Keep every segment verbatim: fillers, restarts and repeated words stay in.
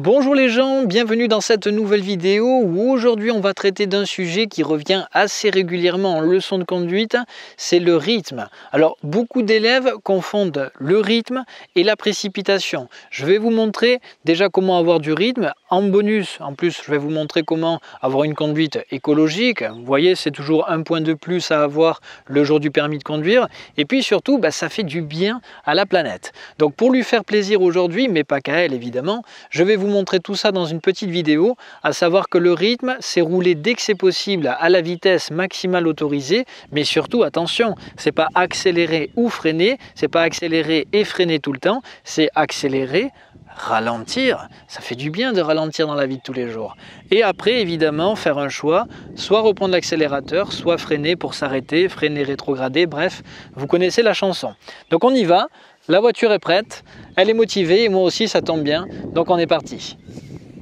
Bonjour les gens, bienvenue dans cette nouvelle vidéo où aujourd'hui on va traiter d'un sujet qui revient assez régulièrement en leçon de conduite, c'est le rythme. Alors beaucoup d'élèves confondent le rythme et la précipitation. Je vais vous montrer déjà comment avoir du rythme en bonus. En plus je vais vous montrer comment avoir une conduite écologique. Vous voyez c'est toujours un point de plus à avoir le jour du permis de conduire. Et puis surtout bah, ça fait du bien à la planète. Donc pour lui faire plaisir aujourd'hui, mais pas qu'à elle évidemment, je vais vous montrer tout ça dans une petite vidéo, à savoir que le rythme, c'est rouler dès que c'est possible à la vitesse maximale autorisée, mais surtout attention, c'est pas accélérer ou freiner, c'est pas accélérer et freiner tout le temps, c'est accélérer, ralentir, ça fait du bien de ralentir dans la vie de tous les jours. Et après évidemment faire un choix, soit reprendre l'accélérateur, soit freiner pour s'arrêter, freiner rétrograder, bref, vous connaissez la chanson. Donc on y va. La voiture est prête, elle est motivée et moi aussi ça tombe bien, donc on est parti.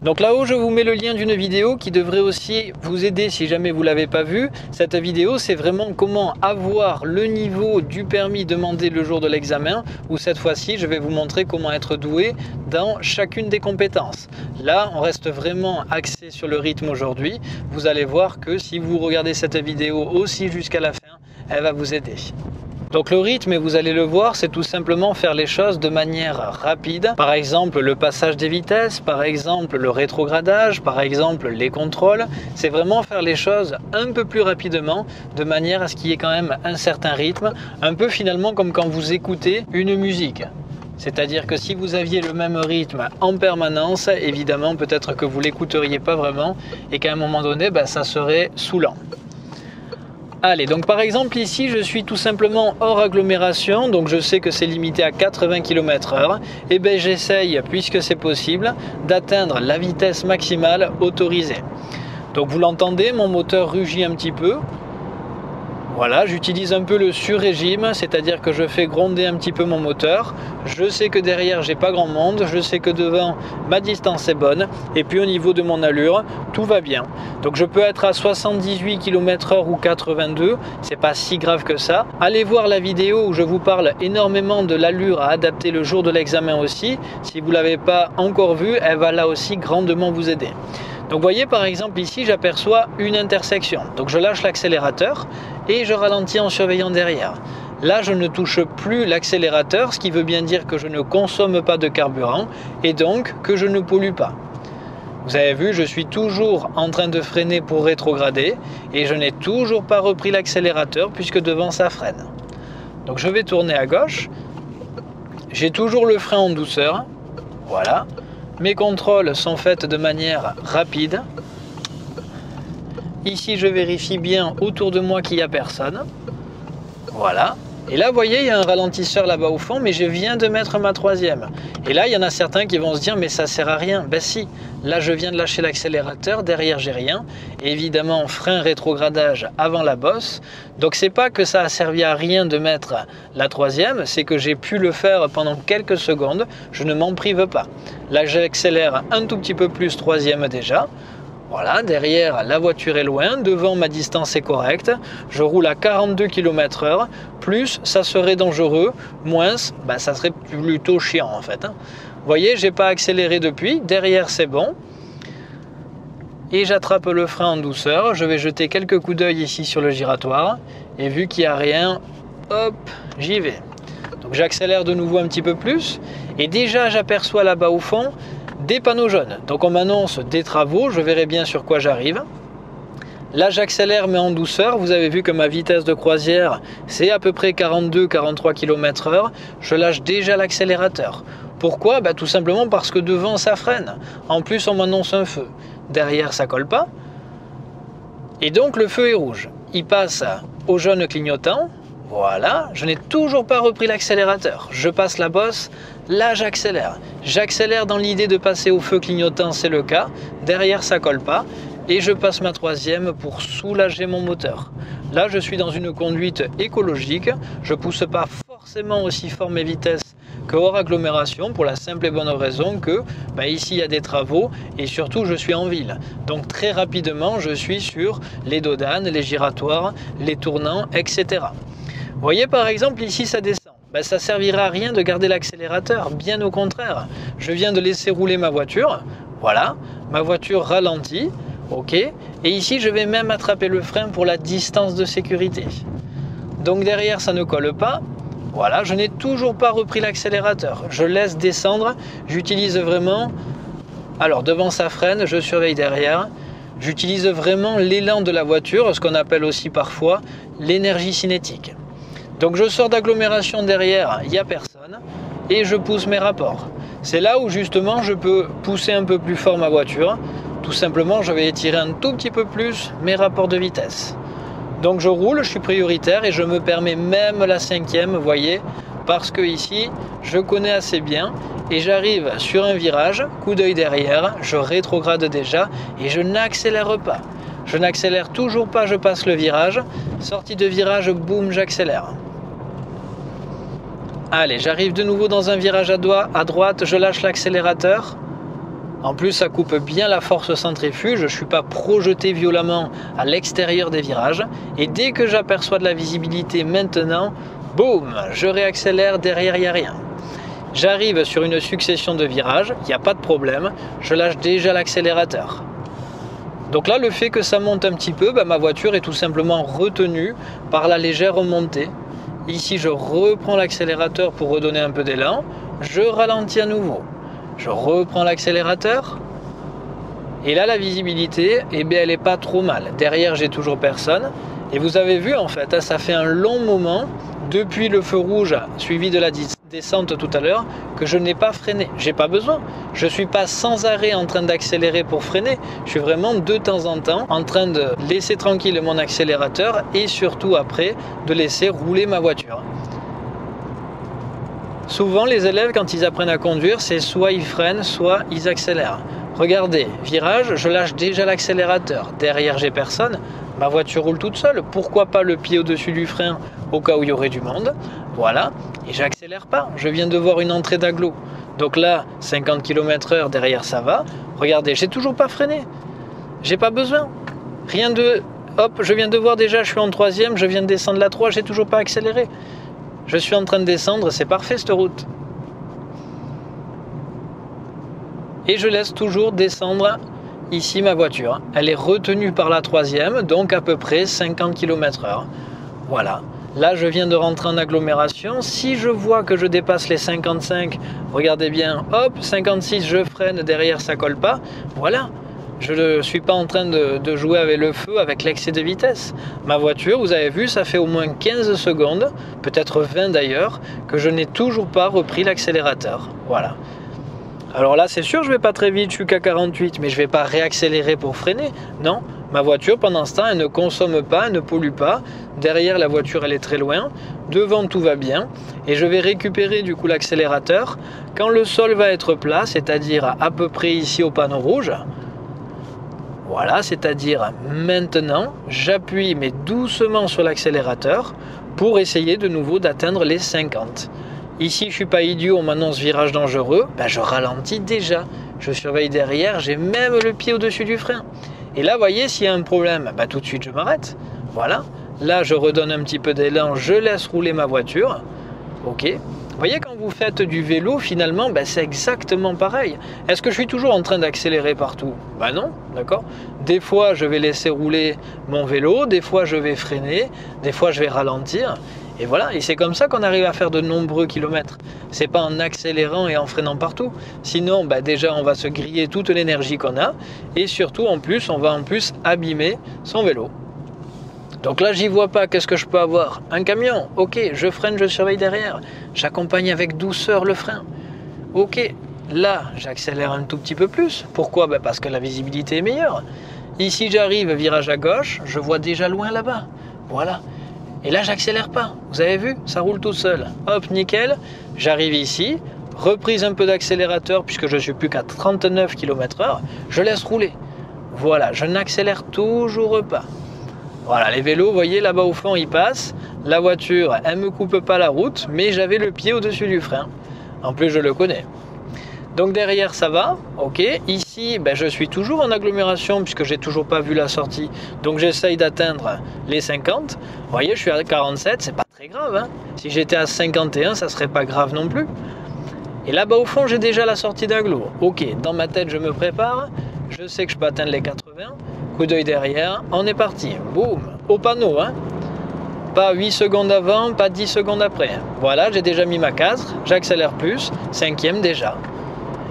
Donc là-haut, je vous mets le lien d'une vidéo qui devrait aussi vous aider si jamais vous ne l'avez pas vue. Cette vidéo, c'est vraiment comment avoir le niveau du permis demandé le jour de l'examen, où cette fois-ci, je vais vous montrer comment être doué dans chacune des compétences. Là, on reste vraiment axé sur le rythme aujourd'hui. Vous allez voir que si vous regardez cette vidéo aussi jusqu'à la fin, elle va vous aider. Donc le rythme, et vous allez le voir, c'est tout simplement faire les choses de manière rapide. Par exemple, le passage des vitesses, par exemple, le rétrogradage, par exemple, les contrôles. C'est vraiment faire les choses un peu plus rapidement, de manière à ce qu'il y ait quand même un certain rythme, un peu finalement comme quand vous écoutez une musique. C'est-à-dire que si vous aviez le même rythme en permanence, évidemment, peut-être que vous l'écouteriez pas vraiment et qu'à un moment donné, bah, ça serait saoulant. Allez, donc par exemple ici je suis tout simplement hors agglomération, donc je sais que c'est limité à quatre-vingts kilomètres heure, et bien j'essaye, puisque c'est possible, d'atteindre la vitesse maximale autorisée. Donc vous l'entendez, mon moteur rugit un petit peu. Voilà, j'utilise un peu le sur-régime, c'est-à-dire que je fais gronder un petit peu mon moteur. Je sais que derrière, j'ai pas grand monde. Je sais que devant, ma distance est bonne. Et puis au niveau de mon allure, tout va bien. Donc je peux être à soixante-dix-huit kilomètres heure ou quatre-vingt-deux. C'est pas si grave que ça. Allez voir la vidéo où je vous parle énormément de l'allure à adapter le jour de l'examen aussi. Si vous l'avez pas encore vue, elle va là aussi grandement vous aider. Donc vous voyez par exemple ici j'aperçois une intersection, donc je lâche l'accélérateur et je ralentis en surveillant derrière. Là je ne touche plus l'accélérateur, ce qui veut bien dire que je ne consomme pas de carburant et donc que je ne pollue pas. Vous avez vu, je suis toujours en train de freiner pour rétrograder et je n'ai toujours pas repris l'accélérateur puisque devant ça freine. Donc je vais tourner à gauche, j'ai toujours le frein en douceur, voilà. Mes contrôles sont faits de manière rapide. Ici, je vérifie bien autour de moi qu'il n'y a personne. Voilà. Et là, vous voyez, il y a un ralentisseur là-bas au fond, mais je viens de mettre ma troisième. Et là, il y en a certains qui vont se dire, mais ça sert à rien. Ben si, là, je viens de lâcher l'accélérateur, derrière, j'ai rien. Et évidemment, frein rétrogradage avant la bosse. Donc, c'est pas que ça a servi à rien de mettre la troisième, c'est que j'ai pu le faire pendant quelques secondes. Je ne m'en prive pas. Là, j'accélère un tout petit peu plus, troisième déjà. Voilà, derrière, la voiture est loin, devant, ma distance est correcte. Je roule à quarante-deux kilomètres heure, plus, ça serait dangereux, moins, ben, ça serait plutôt chiant en fait. Hein. Vous voyez, j'ai pas accéléré depuis, derrière c'est bon. Et j'attrape le frein en douceur, je vais jeter quelques coups d'œil ici sur le giratoire. Et vu qu'il n'y a rien, hop, j'y vais. Donc j'accélère de nouveau un petit peu plus. Et déjà, j'aperçois là-bas au fond des panneaux jaunes, donc on m'annonce des travaux, je verrai bien sur quoi j'arrive. Là j'accélère mais en douceur, vous avez vu que ma vitesse de croisière c'est à peu près quarante-deux à quarante-trois kilomètres heure, je lâche déjà l'accélérateur. Pourquoi? Bah, tout simplement parce que devant ça freine, en plus on m'annonce un feu, derrière ça colle pas, et donc le feu est rouge, il passe au jaune clignotant. Voilà, je n'ai toujours pas repris l'accélérateur. Je passe la bosse, là j'accélère. J'accélère dans l'idée de passer au feu clignotant, c'est le cas. Derrière, ça colle pas. Et je passe ma troisième pour soulager mon moteur. Là, je suis dans une conduite écologique. Je ne pousse pas forcément aussi fort mes vitesses que hors agglomération pour la simple et bonne raison que bah, ici, il y a des travaux et surtout, je suis en ville. Donc, très rapidement, je suis sur les dodanes, les giratoires, les tournants, et cetera. Vous voyez par exemple ici ça descend, ben, ça servira à rien de garder l'accélérateur, bien au contraire. Je viens de laisser rouler ma voiture, Voilà, ma voiture ralentit, ok, et ici je vais même attraper le frein pour la distance de sécurité. Donc derrière ça ne colle pas, voilà, je n'ai toujours pas repris l'accélérateur, je laisse descendre, j'utilise vraiment, alors devant ça freine, je surveille derrière, j'utilise vraiment l'élan de la voiture, ce qu'on appelle aussi parfois l'énergie cinétique. Donc je sors d'agglomération derrière, il n'y a personne, et je pousse mes rapports. C'est là où justement je peux pousser un peu plus fort ma voiture. Tout simplement, je vais étirer un tout petit peu plus mes rapports de vitesse. Donc je roule, je suis prioritaire et je me permets même la cinquième, vous voyez, parce que ici, je connais assez bien et j'arrive sur un virage, coup d'œil derrière, je rétrograde déjà et je n'accélère pas. Je n'accélère toujours pas, je passe le virage, sortie de virage, boum, j'accélère. Allez, j'arrive de nouveau dans un virage à, doigt, à droite, je lâche l'accélérateur. En plus, ça coupe bien la force centrifuge, je ne suis pas projeté violemment à l'extérieur des virages. Et dès que j'aperçois de la visibilité maintenant, boum, je réaccélère, derrière il n'y a rien. J'arrive sur une succession de virages, il n'y a pas de problème, je lâche déjà l'accélérateur. Donc là, le fait que ça monte un petit peu, bah, ma voiture est tout simplement retenue par la légère montée. Ici, je reprends l'accélérateur pour redonner un peu d'élan. Je ralentis à nouveau. Je reprends l'accélérateur. Et là, la visibilité, eh bien, elle n'est pas trop mal. Derrière, j'ai toujours personne. Et vous avez vu, en fait, ça fait un long moment, depuis le feu rouge, suivi de la descente tout à l'heure, que je n'ai pas freiné. J'ai pas besoin. Je ne suis pas sans arrêt en train d'accélérer pour freiner. Je suis vraiment de temps en temps en train de laisser tranquille mon accélérateur et surtout après de laisser rouler ma voiture. Souvent, les élèves, quand ils apprennent à conduire, c'est soit ils freinent, soit ils accélèrent. Regardez, virage, je lâche déjà l'accélérateur. Derrière, j'ai personne. Ma voiture roule toute seule. Pourquoi pas le pied au-dessus du frein au cas où il y aurait du monde. Voilà. Et j'accélère pas. Je viens de voir une entrée d'agglo. Donc là, cinquante kilomètres heure derrière, ça va. Regardez, j'ai toujours pas freiné. J'ai pas besoin. Rien de... Hop, je viens de voir déjà, je suis en troisième, je viens de descendre la trois, j'ai toujours pas accéléré. Je suis en train de descendre, c'est parfait cette route. Et je laisse toujours descendre ici ma voiture. Elle est retenue par la troisième, donc à peu près cinquante kilomètres heure. Voilà. Là, je viens de rentrer en agglomération. Si je vois que je dépasse les cinquante-cinq, regardez bien, hop, cinquante-six, je freine, derrière, ça colle pas. Voilà. Je ne suis pas en train de, de jouer avec le feu, avec l'excès de vitesse. Ma voiture, vous avez vu, ça fait au moins quinze secondes, peut-être vingt d'ailleurs, que je n'ai toujours pas repris l'accélérateur. Voilà. Alors là, c'est sûr, je ne vais pas très vite, je suis qu'à quarante-huit, mais je ne vais pas réaccélérer pour freiner. Non, ma voiture, pendant ce temps, elle ne consomme pas, elle ne pollue pas. Derrière, la voiture, elle est très loin. Devant, tout va bien. Et je vais récupérer du coup l'accélérateur quand le sol va être plat, c'est-à-dire à peu près ici au panneau rouge. Voilà, c'est-à-dire maintenant, j'appuie mais doucement sur l'accélérateur pour essayer de nouveau d'atteindre les cinquante. Ici, je suis pas idiot, on m'annonce virage dangereux, ben, je ralentis déjà. Je surveille derrière, j'ai même le pied au-dessus du frein. Et là, vous voyez, s'il y a un problème, ben, tout de suite, je m'arrête. Voilà. Là, je redonne un petit peu d'élan, je laisse rouler ma voiture. Ok. Vous voyez, quand vous faites du vélo, finalement, ben, c'est exactement pareil. Est-ce que je suis toujours en train d'accélérer partout? Ben non, d'accord. Des fois, je vais laisser rouler mon vélo, des fois, je vais freiner, des fois, je vais ralentir. Et voilà, et c'est comme ça qu'on arrive à faire de nombreux kilomètres. C'est pas en accélérant et en freinant partout. Sinon, bah déjà, on va se griller toute l'énergie qu'on a. Et surtout, en plus, on va en plus abîmer son vélo. Donc là, j'y vois pas. Qu'est-ce que je peux avoir? Un camion. Ok, je freine, je surveille derrière. J'accompagne avec douceur le frein. Ok, là, j'accélère un tout petit peu plus. Pourquoi? Bah parce que la visibilité est meilleure. Ici, j'arrive, virage à gauche. Je vois déjà loin là-bas. Voilà. Et là, j'accélère pas. Vous avez vu, ça roule tout seul. Hop, nickel. J'arrive ici. Reprise un peu d'accélérateur puisque je suis plus qu'à trente-neuf kilomètres heure. Je laisse rouler. Voilà, je n'accélère toujours pas. Voilà, les vélos, vous voyez, là-bas au fond, ils passent. La voiture, elle ne me coupe pas la route, mais j'avais le pied au-dessus du frein. En plus, je le connais. Donc derrière, ça va. Ok. Ici, ben, je suis toujours en agglomération puisque j'ai toujours pas vu la sortie. Donc j'essaye d'atteindre les cinquante. Vous voyez, je suis à quarante-sept, c'est pas très grave. Hein. Si j'étais à cinquante et un, ça serait pas grave non plus. Et là-bas au fond, j'ai déjà la sortie d'Aglo. Ok, dans ma tête, je me prépare. Je sais que je peux atteindre les quatre-vingts. Coup d'œil derrière. On est parti. Boum. Au panneau. Hein. Pas huit secondes avant, pas dix secondes après. Voilà, j'ai déjà mis ma case. J'accélère plus. Cinquième déjà.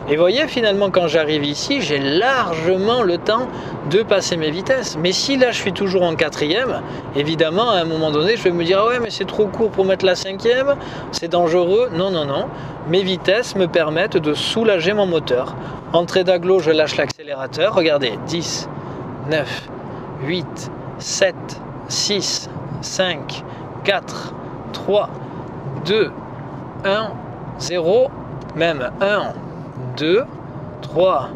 Et voyez, finalement, quand j'arrive ici, j'ai largement le temps de passer mes vitesses. Mais si là, je suis toujours en quatrième, évidemment, à un moment donné, je vais me dire « Ouais, mais c'est trop court pour mettre la cinquième, c'est dangereux. » Non, non, non. Mes vitesses me permettent de soulager mon moteur. Entrée d'aglo, je lâche l'accélérateur. Regardez, dix, neuf, huit, sept, six, cinq, quatre, trois, deux, un, zéro, même un, deux, trois,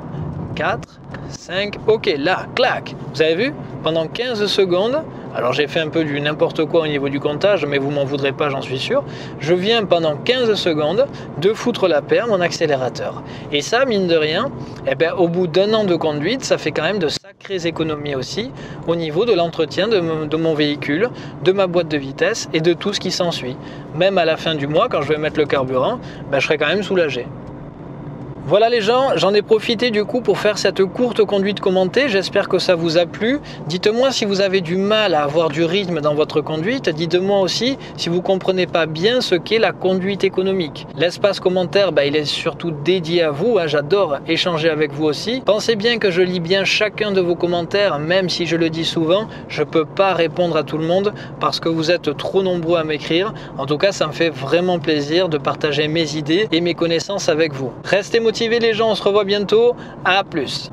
quatre, cinq, ok, là, clac, vous avez vu, pendant quinze secondes, alors j'ai fait un peu du n'importe quoi au niveau du comptage, mais vous m'en voudrez pas, j'en suis sûr, je viens pendant quinze secondes de foutre la paire mon accélérateur. Et ça, mine de rien, eh ben, au bout d'un an de conduite, ça fait quand même de sacrées économies aussi au niveau de l'entretien de, de mon véhicule, de ma boîte de vitesse et de tout ce qui s'ensuit. Même à la fin du mois, quand je vais mettre le carburant, ben, je serai quand même soulagé. Voilà les gens, j'en ai profité du coup pour faire cette courte conduite commentée, j'espère que ça vous a plu. Dites-moi si vous avez du mal à avoir du rythme dans votre conduite, dites-moi aussi si vous ne comprenez pas bien ce qu'est la conduite économique. L'espace commentaire, bah, il est surtout dédié à vous, hein. J'adore échanger avec vous aussi. Pensez bien que je lis bien chacun de vos commentaires, même si je le dis souvent, je ne peux pas répondre à tout le monde parce que vous êtes trop nombreux à m'écrire. En tout cas, ça me fait vraiment plaisir de partager mes idées et mes connaissances avec vous. Restez motivés les gens, on se revoit bientôt, à plus.